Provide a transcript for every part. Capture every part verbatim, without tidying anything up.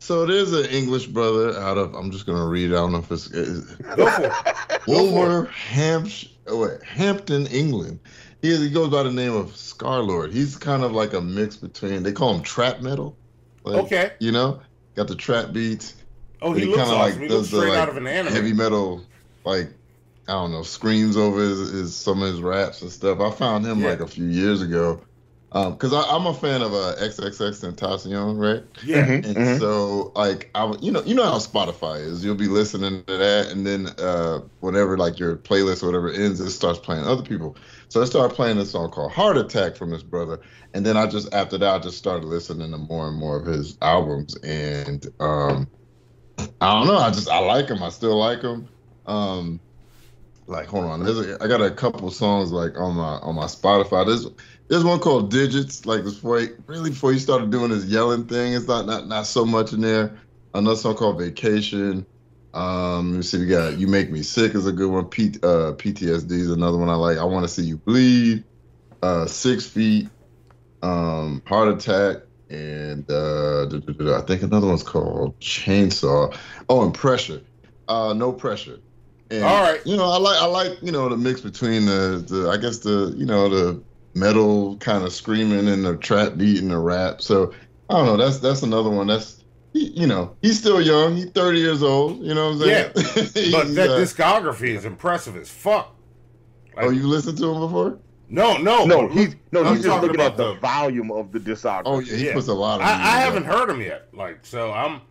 So there's an English brother out of, I'm just going to read, I don't know if it's, Go for it. Wolverhampton, oh, Hampton, England. He, he goes by the name of ScarLxrd. He's kind of like a mix between, they call him trap metal. Like, okay. You know, got the trap beats. Oh, he, he looks awesome. Like, he looks straight the, like, out of an anime. Heavy metal, like, I don't know, screams over his, his, some of his raps and stuff. I found him yeah. like a few years ago. Because um, I'm a fan of uh, triple X Tentacion, right? Yeah. Mm-hmm. And mm-hmm. so, like, I, you know you know how Spotify is. You'll be listening to that, and then uh, whatever, like, your playlist or whatever ends, it starts playing other people. So I started playing this song called Heart Attack from this brother. And then I just, after that, I just started listening to more and more of his albums. And um, I don't know. I just, I like him. I still like him. Um, like, hold on. There's a, I got a couple songs, like, on my on my Spotify. There's... There's one called Digits, like before he, really before he started doing his yelling thing. It's not not, not so much in there. Another song called Vacation. Um, let me see, we got You Make Me Sick is a good one. P, uh, P T S D is another one I like. I Want to See You Bleed. Uh, Six Feet. Um, Heart Attack. And uh, I think another one's called Chainsaw. Oh, and Pressure. Uh, no Pressure. And, all right. You know, I like, I like, you know, the mix between the, the I guess the, you know, the, metal kind of screaming and the trap beat and the rap. So I don't know. That's that's another one. That's he, you know he's still young. He's thirty years old. You know what I'm saying? Yeah. But that uh, discography is impressive as fuck. Like, oh, you listened to him before? No, no, no. He's no. I'm he's just looking about at the, the volume of the discography. Oh yeah, he yeah. puts a lot. Of I, I haven't that. heard him yet. Like so, I'm.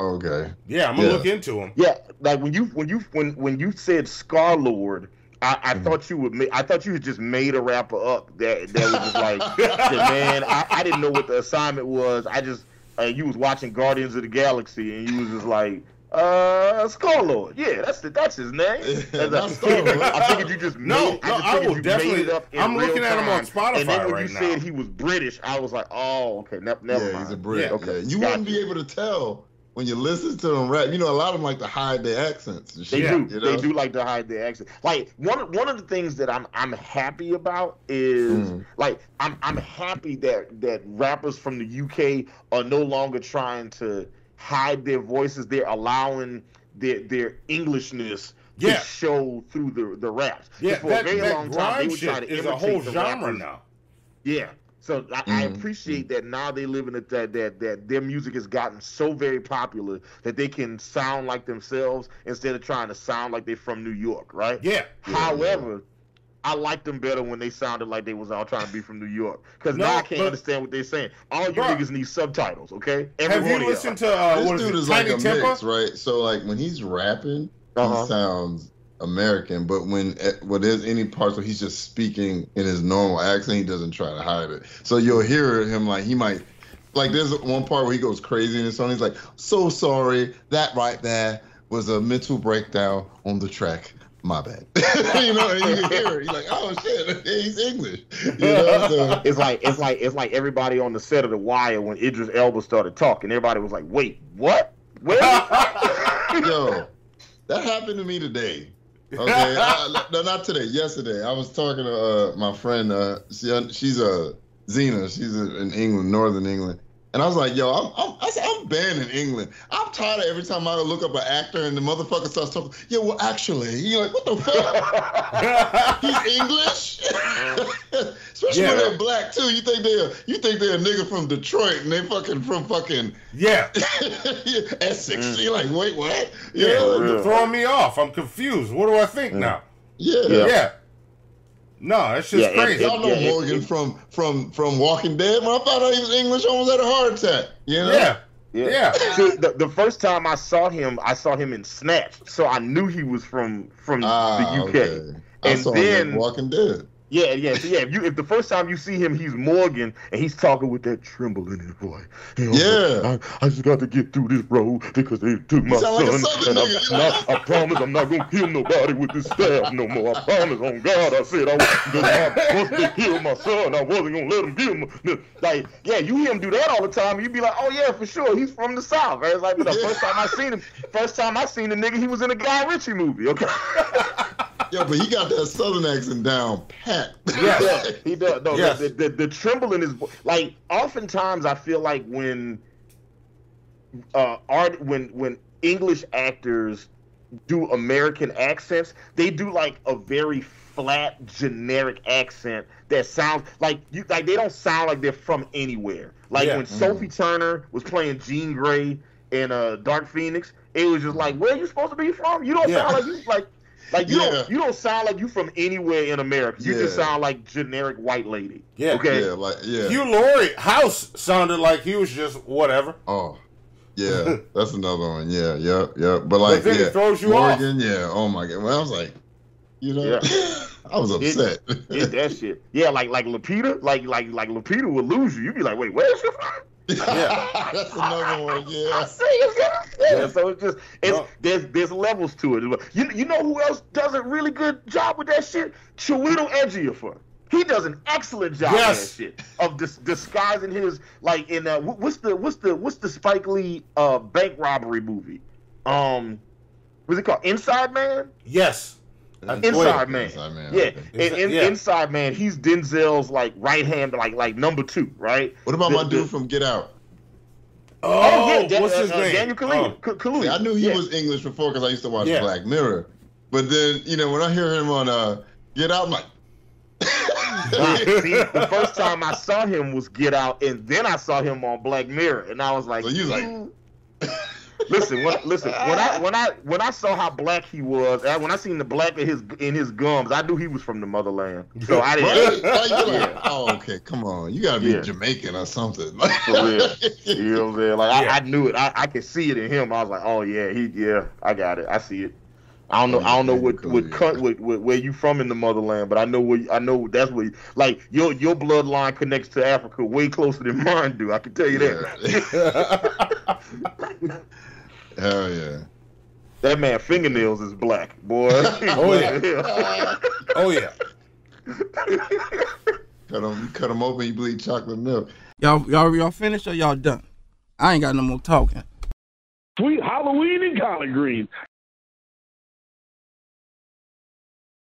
Okay. Yeah, I'm gonna yeah. look into him. Yeah, like when you when you when when you said ScarLxrd. I, I mm-hmm. thought you would. I thought you had just made a rapper up that that was just like, man. I, I didn't know what the assignment was. I just uh, you was watching Guardians of the Galaxy and you was just like, uh, ScarLxrd. Yeah, that's the, that's his name. That's ScarLxrd. I figured you just no. Made, no, I, I will definitely. Up I'm looking at him on Spotify right now. And then when right you now. said he was British, I was like, oh, okay, never, never yeah, mind. He's a Brit. Yeah, okay, yeah. You wouldn't you. be able to tell. When you listen to them rap, you know, a lot of them like to hide their accents. And shit, they do. You know? They do like to hide their accents. Like one, one of the things that I'm I'm happy about is mm. like I'm I'm happy that that rappers from the U K are no longer trying to hide their voices. They're allowing their their Englishness yeah. to show through the the raps. Yeah, for that, a very that long time, they try to imitate a whole the genre rappers. now. Yeah. So I, mm-hmm. I appreciate that now they live in it that, that that their music has gotten so very popular that they can sound like themselves instead of trying to sound like they're from New York, right? Yeah. However, yeah. I liked them better when they sounded like they was all trying to be from New York because no, now I can't but, understand what they're saying. All you bro, niggas need subtitles, okay? Every have you listened to uh, this what dude is, is like a Tempo? mix, right? So like when he's rapping, uh-huh. he sounds American, but when when there's any parts where he's just speaking in his normal accent, he doesn't try to hide it. So you'll hear him like he might, like there's one part where he goes crazy in his song. He's like, "So sorry, that right there was a mental breakdown on the track. My bad." You know, and you can hear it. He's like, "Oh shit, he's English." You know, so. It's like it's like it's like everybody on the set of The Wire when Idris Elba started talking. Everybody was like, "Wait, what? Where?" Yo, that happened to me today. Okay, I, no, not today. Yesterday, I was talking to uh, my friend. Uh, she, she's a Zena. She's a, in England, Northern England, and I was like, "Yo, I'm, I'm, I'm banned in England. I'm tired of every time I look up an actor and the motherfucker starts talking. Yeah, well, actually, you're like, what the fuck? He's English, especially yeah. when they're black too. You think they're you think they're a nigga from Detroit and they fucking from fucking yeah Essex. Mm. You're like, wait, what? You yeah, know, you're throwing me off. I'm confused. What do I think mm. now? Yeah, yeah." yeah. No, that's just yeah, crazy. Y'all know yeah, Morgan it, it, from, from from Walking Dead. When I found out he was English, I almost had a heart attack. You know? Yeah. Yeah. yeah. So the, the first time I saw him, I saw him in Snatch. So I knew he was from, from ah, the U K. Okay. And I saw then, him in Walking Dead. Yeah, yeah. So yeah, if, you, if the first time you see him, he's Morgan, and he's talking with that tremble in his voice. You know, yeah. Like, I, I just got to get through this road because they took my son. Like and I'm not, I promise I'm not going to kill nobody with this staff no more. I promise on God I said I was going to kill my son. I wasn't going to let him kill him. Like, yeah, you hear him do that all the time. You'd be like, oh, yeah, for sure. He's from the South. Right? It's like, but the yeah. first time I seen him, first time I seen the nigga, he was in a Guy Ritchie movie, okay? Yeah, but he got that Southern accent down pat. Yeah, yeah, he does. No, yes. the, the, the tremble in his voice. Like, oftentimes I feel like when uh, art when when English actors do American accents, they do like a very flat, generic accent that sounds like you like they don't sound like they're from anywhere. Like yeah. when mm-hmm. Sophie Turner was playing Jean Grey in uh, Dark Phoenix, it was just like, where are you supposed to be from? You don't yeah. sound like you like like you yeah. don't you don't sound like you from anywhere in America. You yeah. just sound like generic white lady. Yeah, okay. Yeah, like yeah. Hugh Laurie House sounded like he was just whatever. Oh. Yeah, that's another one. Yeah, yeah, yeah. But like, but yeah, throws you Morgan, off. Yeah. Oh my god. Well, I was like, you know, yeah. I was upset. It, it, that shit. Yeah, like like Lupita, like like like Lupita would lose you. You'd be like, wait, where's she from? Yeah, that's another one. Yeah. Yeah. So it's just it's no. there's there's levels to it. You you know who else does a really good job with that shit? Chiwetel Ejiofor. He does an excellent job yes. of that shit, of dis disguising his like in uh, what's the what's the what's the Spike Lee uh, bank robbery movie? Um, what's it called? Inside Man. Yes, Inside, Inside Man. Inside Man. Yeah, and in, yeah. Inside Man. He's Denzel's like right hand, like like number two, right? What about the, my dude the, from Get Out? Oh, oh yeah, Dan, what's uh, his uh, name? Daniel Kaluuya. Oh. Kaluuya. See, I knew he yeah. was English before because I used to watch yeah. Black Mirror, but then you know when I hear him on uh, Get Out, I'm like. See, the first time I saw him was Get Out, and then I saw him on Black Mirror, and I was like, so you like... listen, when, listen. When I when I when I saw how black he was, when I seen the black in his in his gums, I knew he was from the motherland. So I didn't. Right? Yeah. Oh, okay, come on, you gotta be yeah. Jamaican or something. For real, you know what I'm saying? Like yeah. I, I knew it. I, I could see it in him. I was like, oh yeah, he yeah, I got it. I see it. I don't know. I don't know what what, what, what what where you from in the motherland, but I know where I know that's where you, like your your bloodline connects to Africa way closer than mine do. I can tell you that. Yeah. Hell yeah! That man fingernails is black, boy. Oh yeah! Oh yeah! Cut him, cut him open. You bleed chocolate milk. Y'all, y'all, y'all finished or y'all done? I ain't got no more talking. Sweet Halloween and collard greens.